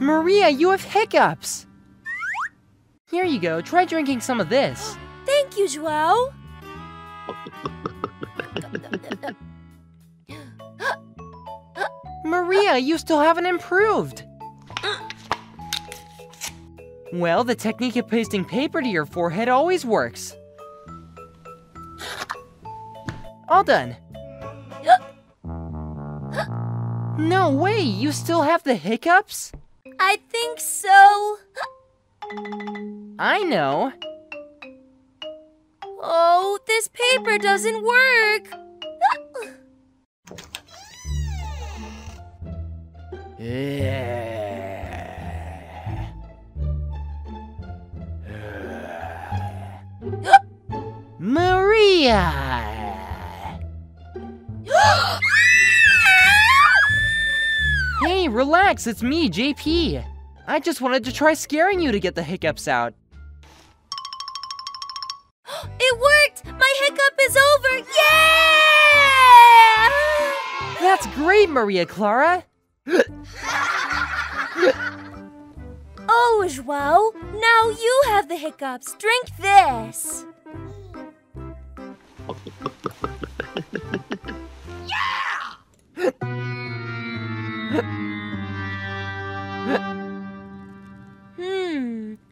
Maria, you have hiccups! Here you go, try drinking some of this. Thank you, João. Maria, you still haven't improved! Well, the technique of pasting paper to your forehead always works. All done. No way, you still have the hiccups? I think so. I know. Oh, this paper doesn't work. Maria! Hey, relax, it's me, JP. I just wanted to try scaring you to get the hiccups out. It worked! My hiccup is over! Yeah! That's great, Maria Clara. Oh, João, now you have the hiccups. Drink this.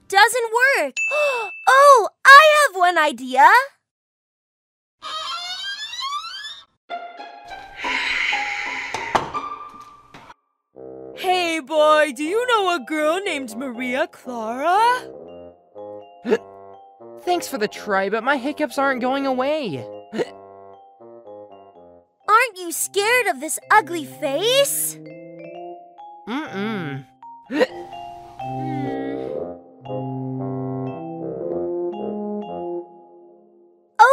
Doesn't work. Oh, I have one idea. Hey, boy, do you know a girl named Maria Clara? Thanks for the try, but my hiccups aren't going away. Aren't you scared of this ugly face? Mm-mm.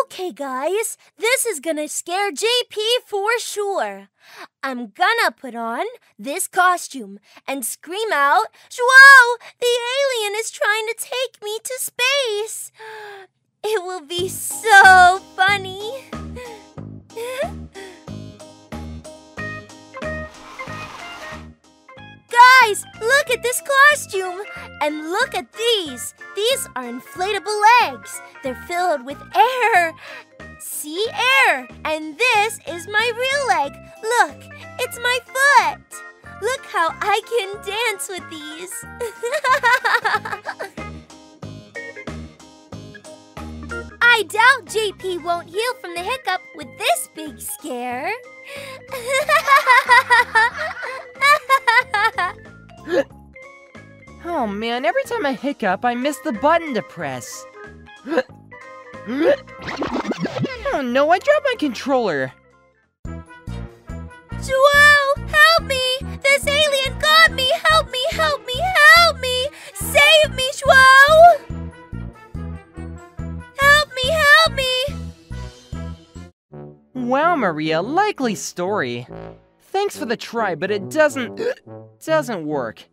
Okay, guys, this is gonna scare JP for sure. I'm gonna put on this costume and scream out, João, the alien is trying to take me to space. It will be so funny. Guys, look at this costume! And look at these! These are inflatable legs. They're filled with air. See, air! And this is my real leg. Look, it's my foot. Look how I can dance with these. I doubt JP won't heal from the hiccup with this big scare. Oh man, every time I hiccup, I miss the button to press. Oh no, I dropped my controller. João, help me! This alien got me! Help me, help me, help me! Save me, João! Help me, help me! Wow, Maria, likely story. Thanks for the try, but it doesn't work.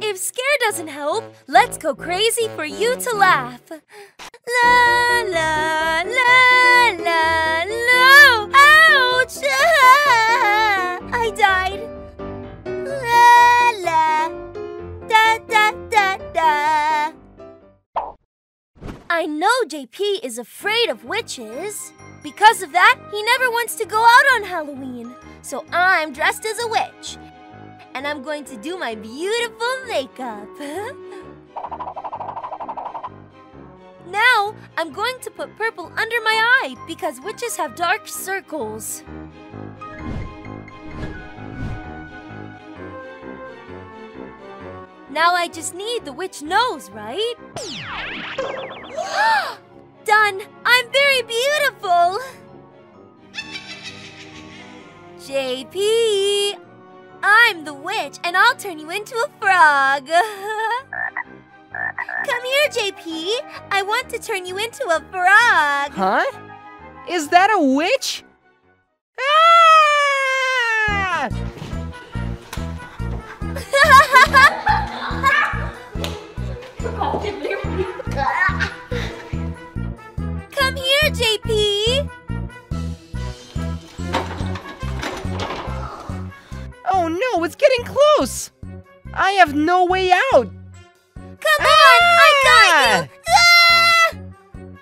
If scare doesn't help, let's go crazy for you to laugh. La la la la la. Ouch! I died. La la da da da da. I know JP is afraid of witches. Because of that, he never wants to go out on Halloween. So I'm dressed as a witch. And I'm going to do my beautiful makeup. Now, I'm going to put purple under my eye because witches have dark circles. Now I just need the witch nose, right? Done! I'm very beautiful! JP, I'm the witch and I'll turn you into a frog. Come here, JP. I want to turn you into a frog. Huh? Is that a witch? Ah! Come here, JP. Oh Oh no, it's getting close! I have no way out! Come on! I got you!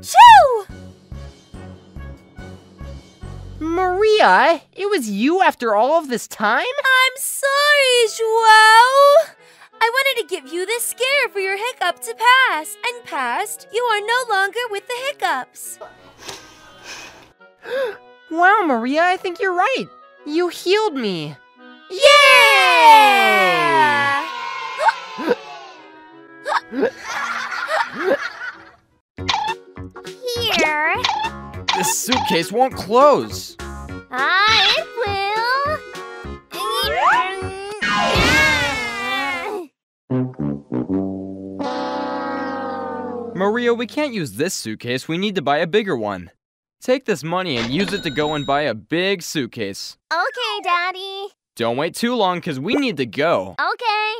Shoo! Maria, it was you after all of this time? I'm sorry, João! I wanted to give you this scare for your hiccup to pass. And passed, you are no longer with the hiccups. Wow, Maria, I think you're right. You healed me. Yeah! Here. This suitcase won't close. It will. Maria, we can't use this suitcase. We need to buy a bigger one. Take this money and use it to go and buy a big suitcase. Okay, Daddy. Don't wait too long, because we need to go. Okay.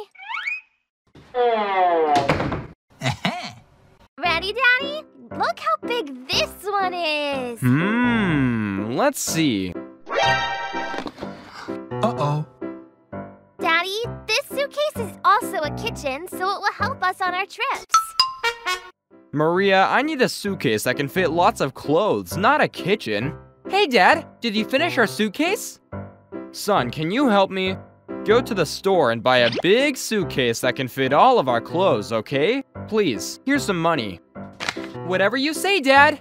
Ready, Daddy? Look how big this one is. Let's see. Uh-oh. Daddy, this suitcase is also a kitchen, so it will help us on our trips. Maria, I need a suitcase that can fit lots of clothes, not a kitchen. Hey, Dad, did you finish our suitcase? Son, can you help me? Go to the store and buy a big suitcase that can fit all of our clothes, okay? Please, here's some money. Whatever you say, Dad.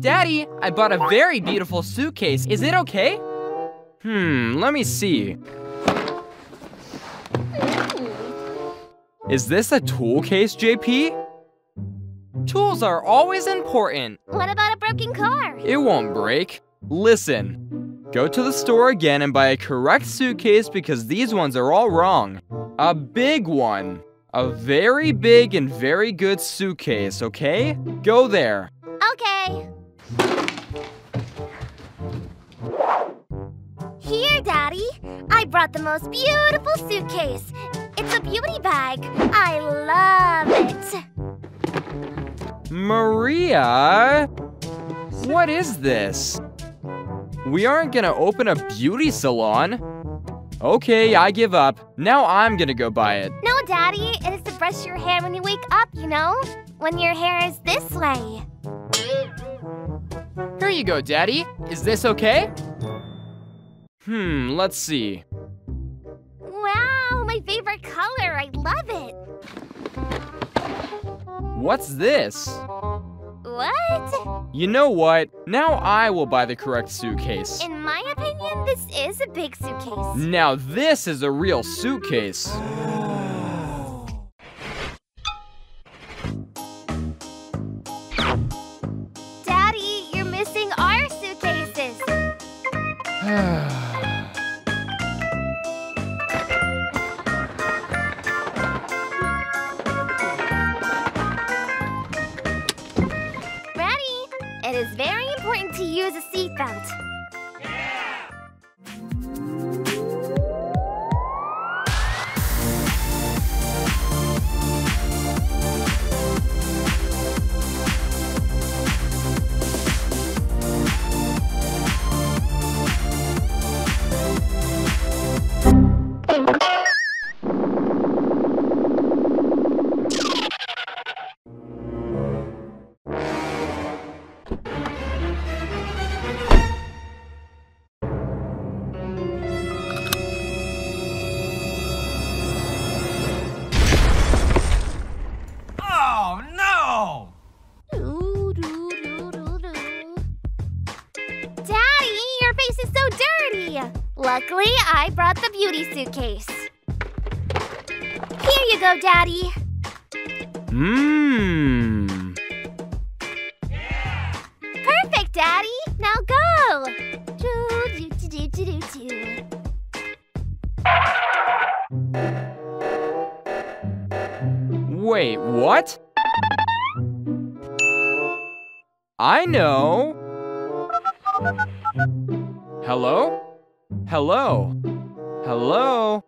Daddy, I bought a very beautiful suitcase. Is it okay? Let me see. Is this a tool case, JP? Tools are always important. What about a broken car? It won't break. Listen, go to the store again and buy a correct suitcase because these ones are all wrong. A big one. A very big and very good suitcase, okay? Go there. Okay. Here, Daddy. I brought the most beautiful suitcase. It's a beauty bag. I love it. Maria, what is this? We aren't gonna open a beauty salon. Okay, I give up. Now I'm gonna go buy it. No, Daddy, it is to brush your hair when you wake up, you know? When your hair is this way. Here you go, Daddy. Is this okay? Let's see. Wow, my favorite color. I love it. What's this? What? You know what? Now I will buy the correct suitcase. In my opinion, this is a big suitcase. Now this is a real suitcase. Daddy, you're missing our suitcases. It is very important to use a seatbelt. Yeah! Luckily, I brought the beauty suitcase. Here you go, Daddy. Yeah. Perfect, Daddy. Now go. Wait, what? I know. Hello? Hello? Hello?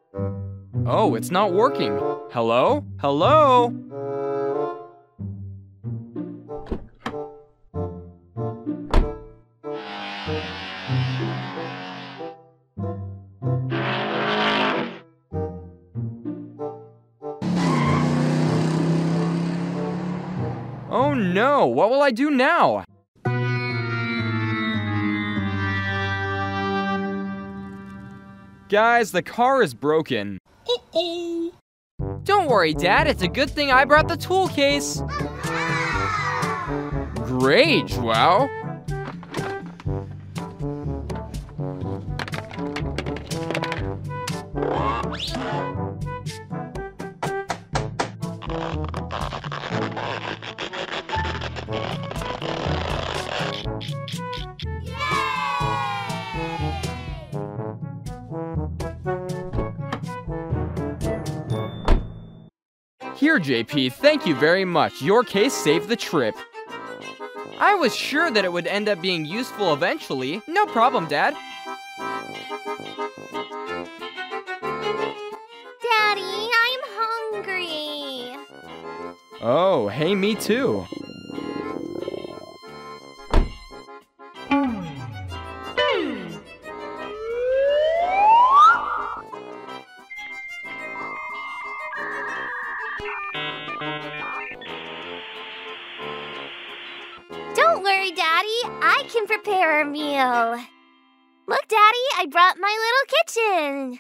Oh, it's not working. Hello? Hello? no! What will I do now? Guys, the car is broken. Uh-oh. Don't worry, Dad. It's a good thing I brought the tool case. Great, João. Here, JP, thank you very much. Your case saved the trip. I was sure that it would end up being useful eventually. No problem, Dad. Daddy, I'm hungry. Oh, hey, me too. Prepare a meal. Look, Daddy, I brought my little kitchen.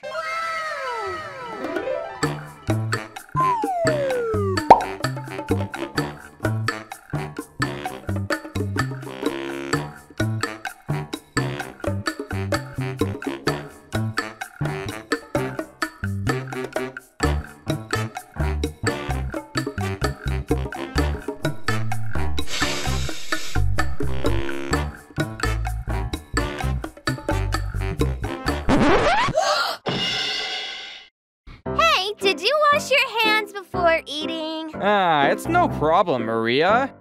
It's no problem, Maria.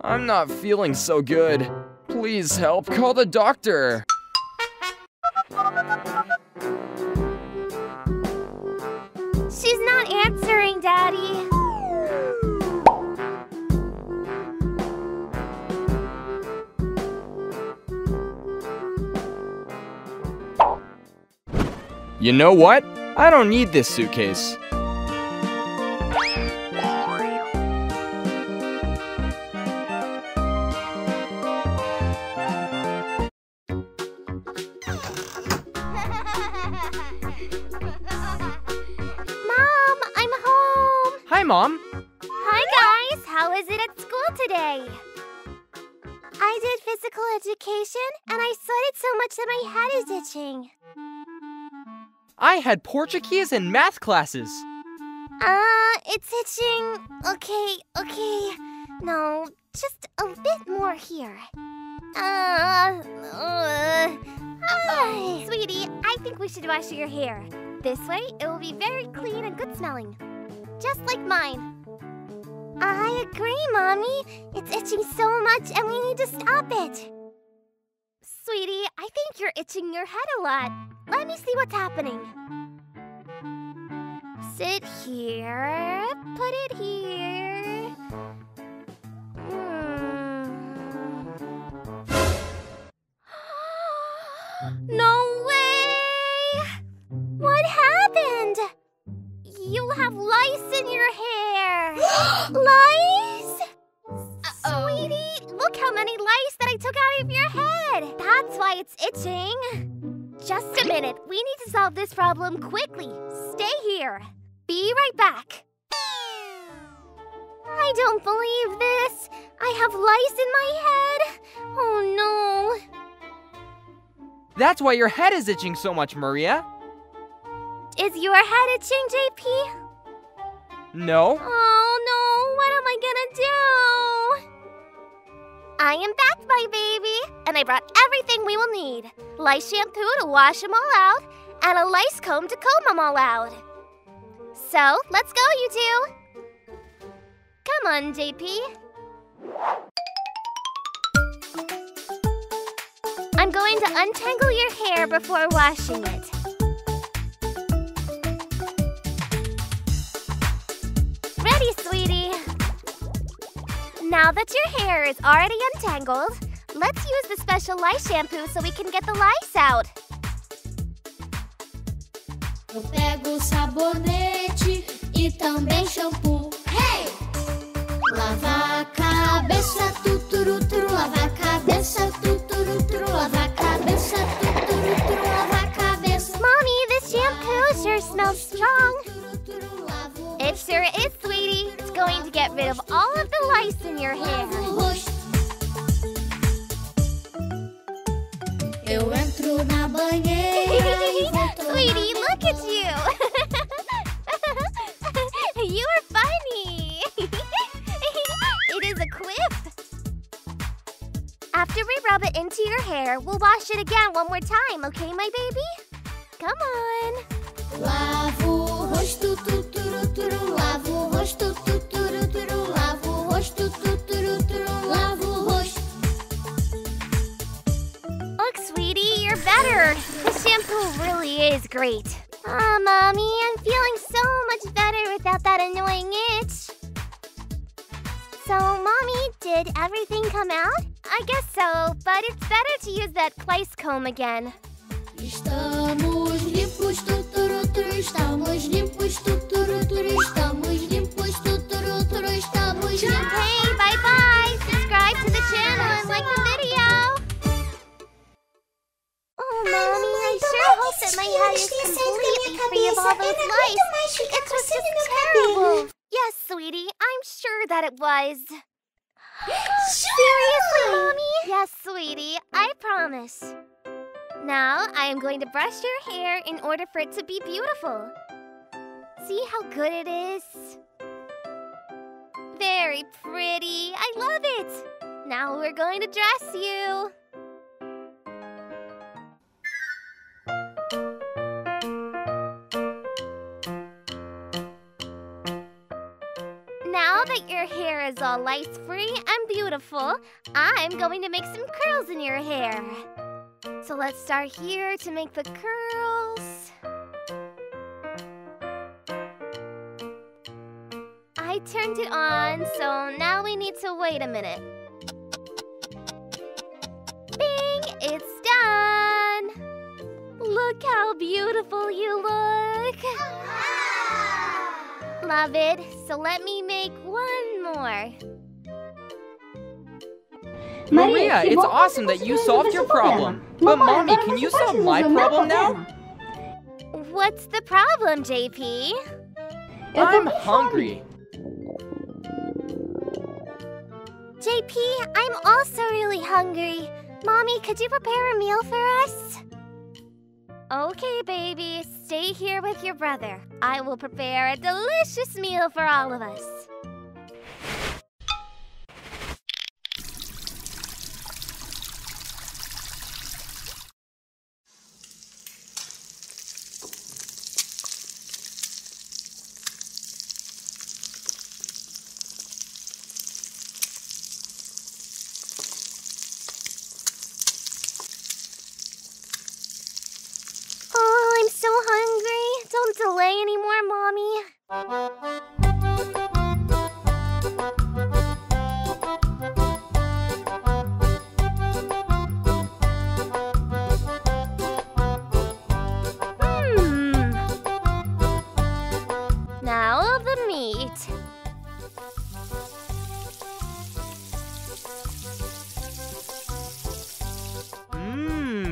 I'm not feeling so good. Please help, call the doctor. She's not answering, Daddy. You know what? I don't need this suitcase. Mom, I'm home. Hi, Mom. Hi, guys. How is it at school today? I did physical education, and I sweated so much that my head is itching. I had Portuguese and math classes. It's itching. Okay. No, just a bit more here. Hi. Sweetie, I think we should wash your hair. This way, it will be very clean and good smelling. Just like mine. I agree, Mommy. It's itching so much and we need to stop it. Sweetie, I think you're itching your head a lot. Let me see what's happening. Sit here, put it here. No way! What happened? You have lice in your hair. Lice? Uh-oh. Sweetie, look how many lice that I took out of your head. That's why it's itching. Just a minute. We need to solve this problem quickly. Stay here. Be right back. I don't believe this. I have lice in my head. Oh, no. That's why your head is itching so much, Maria. Is your head itching, JP? No. Oh, no. What am I gonna do? I am back, my baby, and I brought everything we will need. Lice shampoo to wash them all out, and a lice comb to comb them all out. So, let's go, you two. Come on, JP. I'm going to untangle your hair before washing it. Ready, sweetie. Now that your hair is already untangled, Let's use the special lice shampoo so we can get the lice out. Eu pego sabonete e também shampoo. Hey! Lavar a cabeça, tuturu, lavar a cabeça, tuturu, lavar a cabeça, tuturu, lavar a cabeça. Mommy, this shampoo sure smells strong. It sure is, sweetie. It's going to get rid of all of the lice in your hair. Eu entro na banheira e volto. Sweetie, look at you. You are funny. It is a quip. After we rub it into your hair, we'll wash it again one more time, okay, my baby? Come on. Lavo o rosto, tuturu, lavo o rosto, tuturu, lavo o rosto, tuturu, lavo o rosto. Look, sweetie, you're better. This shampoo really is great. Aw, Mommy, I'm feeling so much better without that annoying itch. So, Mommy, did everything come out? I guess so, but it's better to use that lice comb again. Estamos limpos, tuturu, estamos limpos, tuturu, estamos limpos, tuturu, estamos limpos. Okay, bye-bye. Subscribe to the channel and like the video. Oh, Mommy, I sure hope that my head is completely free of all those lice. It was just terrible. Yes, sweetie, I'm sure that it was. Seriously, Mommy? Yes, sweetie, I promise. Now, I am going to brush your hair in order for it to be beautiful. See how good it is? Very pretty. I love it. Now we're going to dress you. Now that your hair is all lice-free and beautiful, I'm going to make some curls in your hair. So let's start here to make the curls. I turned it on, so now we need to wait a minute. Bing! It's done! Look how beautiful you look! Love it! So let me make one more. Maria, it's awesome that you solved your problem. But Mommy, can you solve my problem now? What's the problem, JP? I'm hungry. JP, I'm also really hungry. Mommy, could you prepare a meal for us? Okay, baby. Stay here with your brother. I will prepare a delicious meal for all of us.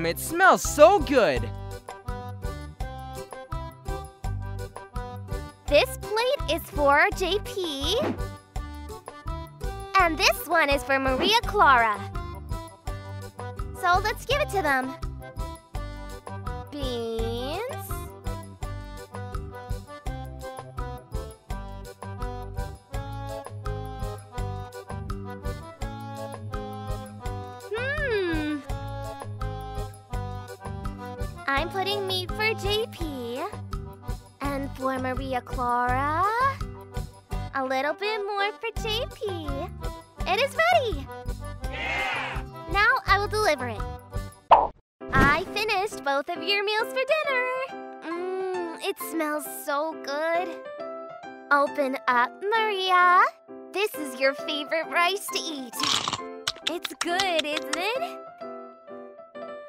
It smells so good! This plate is for JP. And this one is for Maria Clara. So let's give it to them. Beans. I'm putting meat for JP, and for Maria Clara, a little bit more for JP. It is ready! Yeah! Now I will deliver it. I finished both of your meals for dinner. It smells so good. Open up, Maria. This is your favorite rice to eat. It's good, isn't it?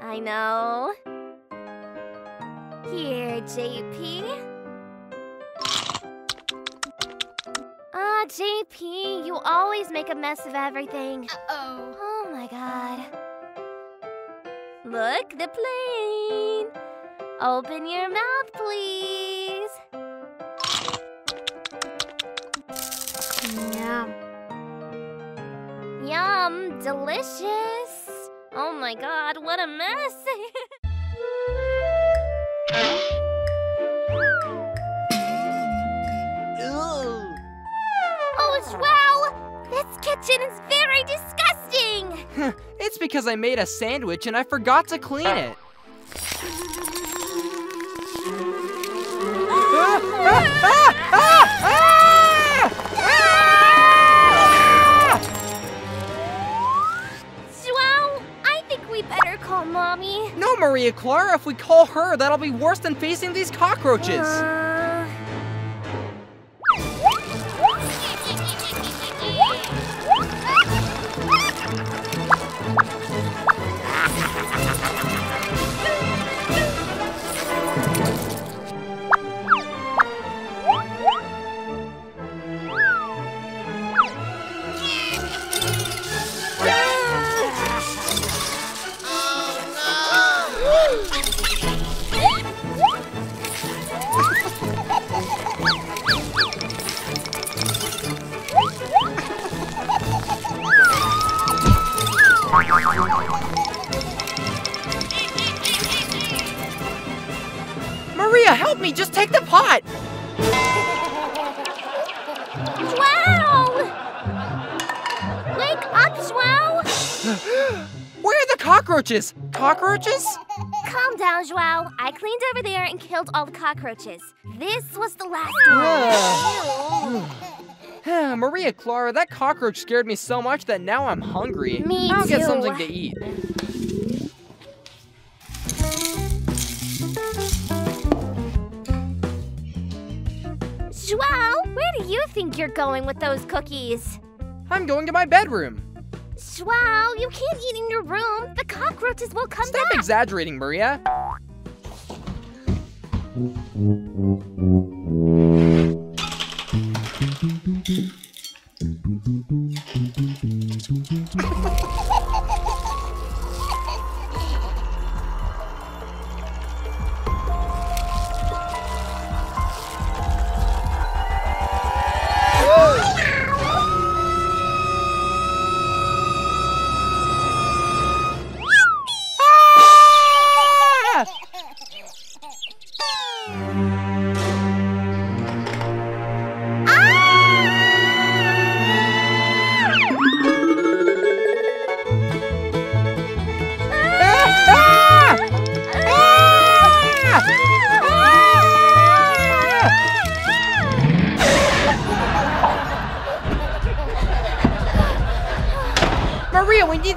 I know. Here, JP. Ah, JP, you always make a mess of everything. Uh-oh. Oh my god. Look, the plane. Open your mouth, please. Yum. Yum, delicious. Oh my god, what a mess. Kitchen is very disgusting! It's because I made a sandwich and I forgot to clean it! João, I think we better call Mommy. No, Maria Clara, if we call her, that'll be worse than facing these cockroaches! Maria, help me! Just take the pot! João! Wake up, João! Where are the cockroaches? Cockroaches? Calm down, João. I cleaned over there and killed all the cockroaches. This was the last one. Maria Clara, that cockroach scared me so much that now I'm hungry. Me too. I'll get something to eat. João, where do you think you're going with those cookies? I'm going to my bedroom. João, you can't eat in your room. The cockroaches will come back. Stop exaggerating, Maria.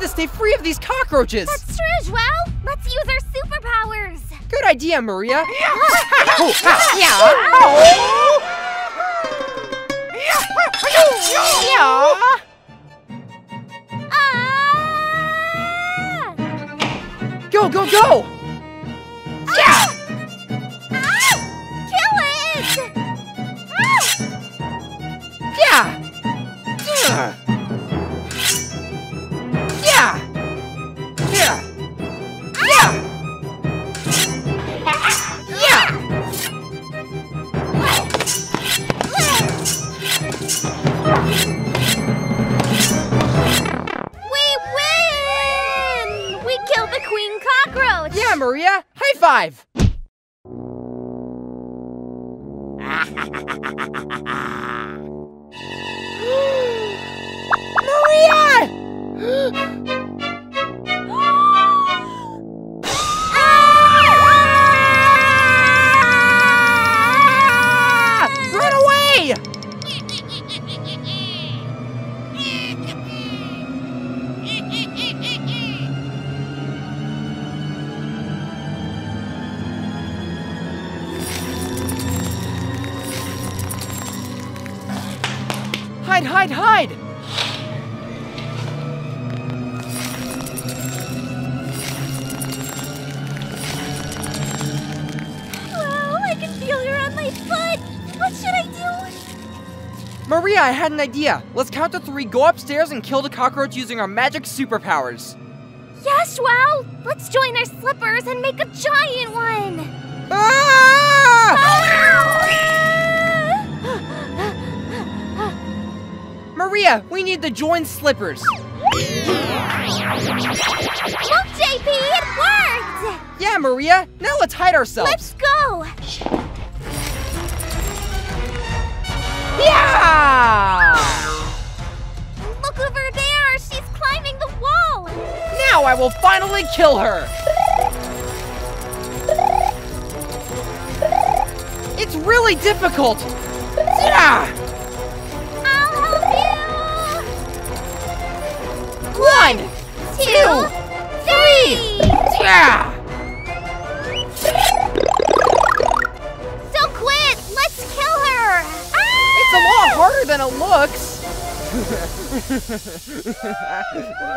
Stay free of these cockroaches! That's true, João! Let's use our superpowers! Good idea, Maria! Go, go, go! Yeah! Kill it! Yeah! Maria, high five! Maria! Hide! it! What should I do? Maria, I had an idea. Let's count to 3, go upstairs, and kill the cockroach using our magic superpowers. Yes, João! Let's join our slippers and make a giant one! Maria, we need to join slippers. Look, JP, it worked! Yeah, Maria, now let's hide ourselves. Let's go! Yeah! Look over there, she's climbing the wall! Now I will finally kill her! It's really difficult! Yeah! I'll help you! 1, 2, 3! Yeah! Don't quit! Let's kill her! Ah! It's a lot harder than it looks!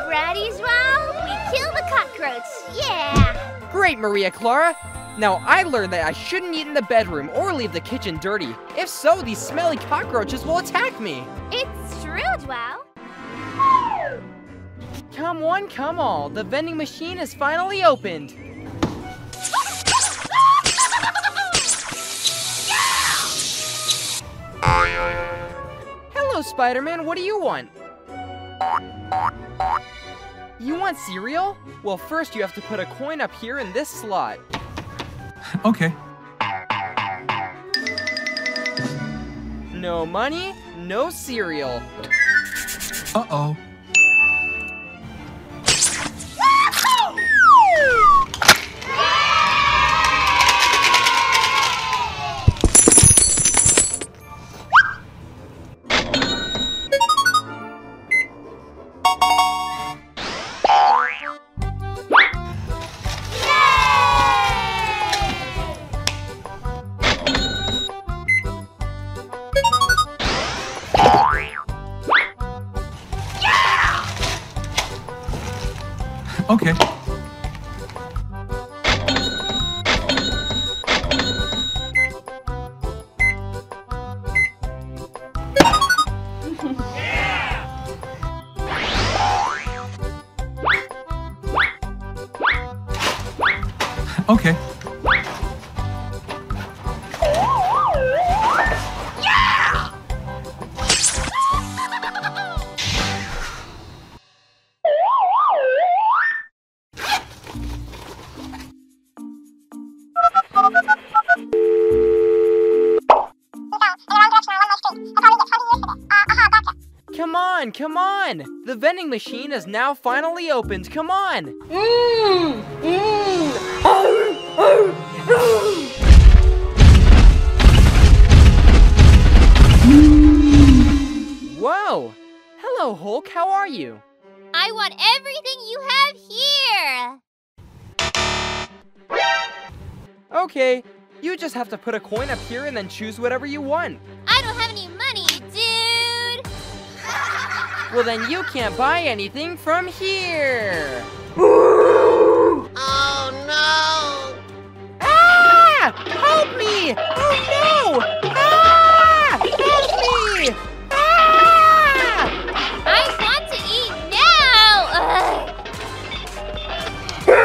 Ready, João? We kill the cockroach! Yeah! Great, Maria Clara! Now, I learned that I shouldn't eat in the bedroom or leave the kitchen dirty. If so, these smelly cockroaches will attack me. It's true, João. Come one, come all. The vending machine is finally opened. Hello, Spider-Man. What do you want? You want cereal? Well, first you have to put a coin up here in this slot. Okay. No money, no cereal. Uh-oh. Okay. Okay. Come on! The vending machine is now finally opened. Come on! Whoa! Hello, Hulk. How are you? I want everything you have here! Okay, you just have to put a coin up here and then choose whatever you want. I don't have any money, dude! Well, then you can't buy anything from here. Oh, no. Ah! Help me! Oh, no! Ah! Help me! Ah! I want to eat now! Ah! Ah!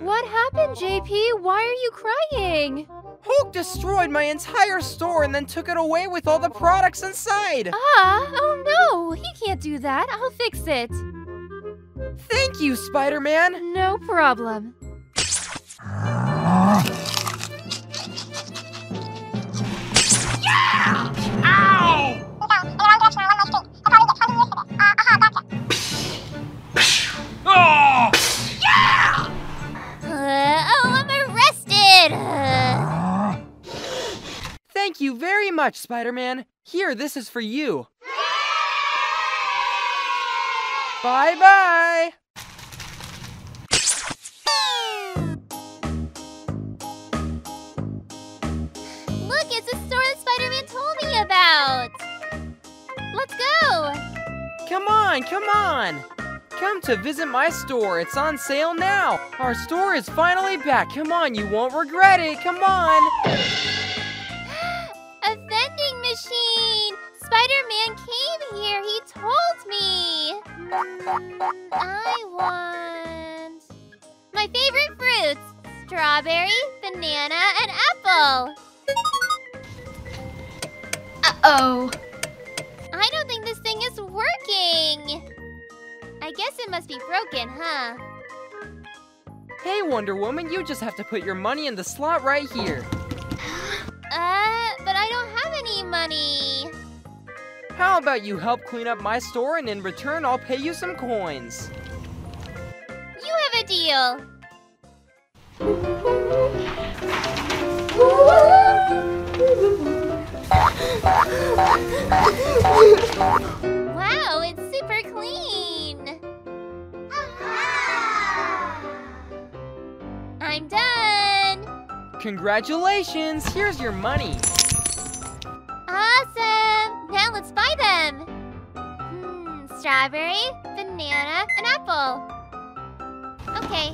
What happened, JP? Why are you crying? Hulk destroyed my entire store and then took it away with all the products inside! Oh no! He can't do that. I'll fix it. Thank you, Spider-Man! No problem. Yeah! Ow! Oh! Yeah! Oh, I'm arrested! Thank you very much, Spider-Man. Here, this is for you. Bye-bye! Look, it's a store that Spider-Man Come on, come on! Come to visit my store. It's on sale now. Our store is finally back. Come on, you won't regret it. Come on. A vending machine. Spider-Man came here. He told me. I want my favorite fruits. Strawberry, banana, and apple. Uh-oh. I don't think this thing is working. I guess it must be broken, huh? Hey, Wonder Woman, you just have to put your money in the slot right here. But I don't have any money. How about you help clean up my store and in return I'll pay you some coins? You have a deal. Wow, it's super clean. I'm done! Congratulations! Here's your money! Awesome! Now let's buy them! Strawberry, banana, and apple. Okay.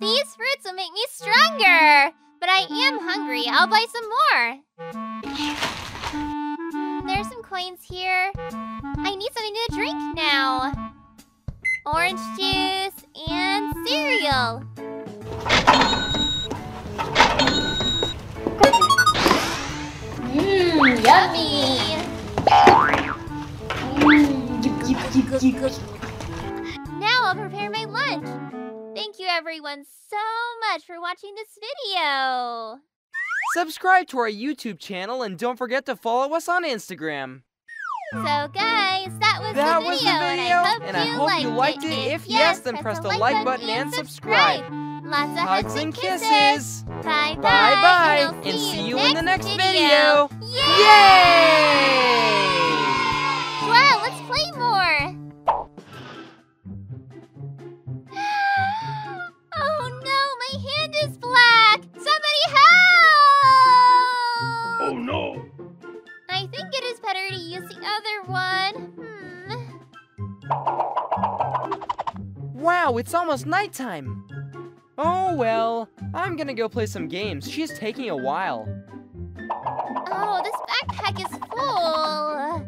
These fruits will make me stronger! But I am hungry. I'll buy some more. There's some coins here. I need something to drink now. Orange juice and cereal. Yummy! Now I'll prepare my lunch. Thank you everyone so much for watching this video! Subscribe to our YouTube channel and don't forget to follow us on Instagram! So guys, that was the video and I hope you liked it. If yes, then press the like button and subscribe! Lots of hugs and kisses! Bye bye! And see you in the next video! Yay! Wow, let's play more! Better to use the other one. Wow, it's almost nighttime. Oh well, I'm gonna go play some games. She's taking a while. Oh, this backpack is full.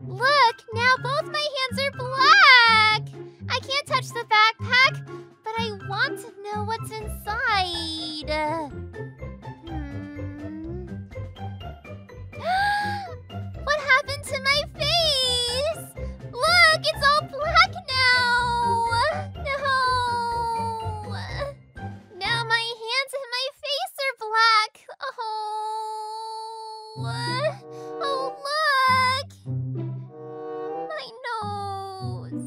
Look, now both my hands are black. I can't touch the backpack, but I want to know what's inside. What happened to my face? Look, it's all black now! No! Now my hands and my face are black! Oh! Oh, look! My nose!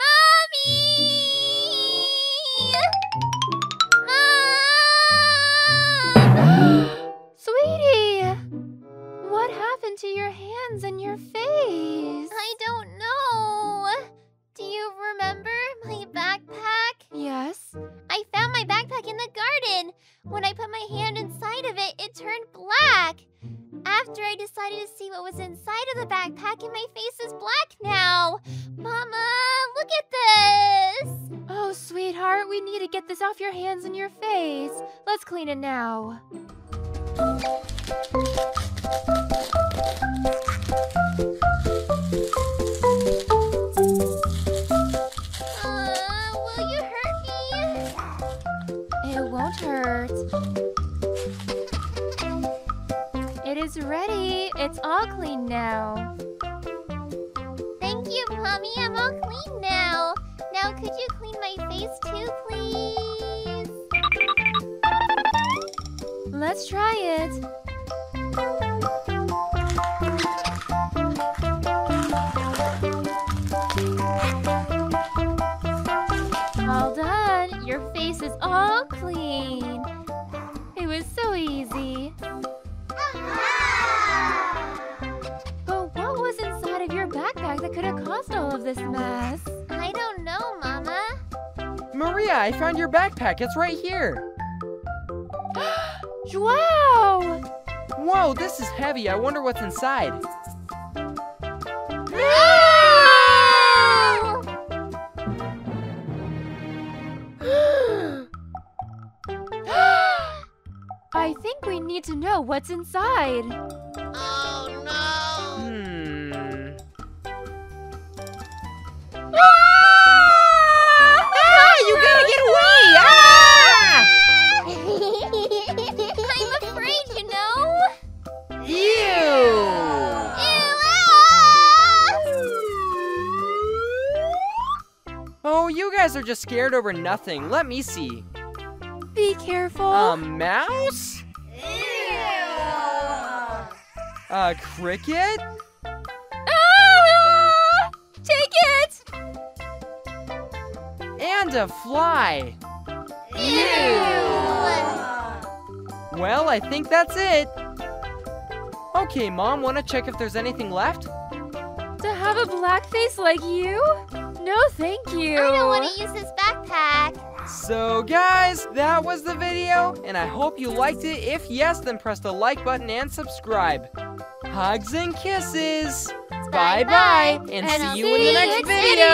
Mommy! Mom! To your hands and your face. I don't know. Do you remember my backpack? Yes. I found my backpack in the garden. When I put my hand inside of it, it turned black. After I decided to see what was inside of the backpack and my face is black now. Mama, look at this. Oh, sweetheart, we need to get this off your hands and your face. Let's clean it now. Will you hurt me? It won't hurt. It is ready. It's all clean now. Thank you, Mommy. I'm all clean now. Now could you clean my face too, please? Let's try it. All done! Your face is all clean! It was so easy! But what was inside of your backpack? to cause all of this mess? I don't know, Mama. Maria, I found your backpack. It's right here. João! Whoa, this is heavy. I wonder what's inside. I think we need to know what's inside. Oh no! Ah, you gotta get away! Ah! I'm afraid, you know. Ew! Ew! Oh, you guys are just scared over nothing. Let me see. Be careful. A mouse? Ew. A cricket? Ah! Take it! And a fly. Ew. Ew. Well, I think that's it. Okay, Mom, want to check if there's anything left? To have a black face like you? No, thank you. I don't want to use this backpack. So guys, that was the video, and I hope you liked it. If yes, then press the like button and subscribe. Hugs and kisses. Bye-bye, and see you in the next video.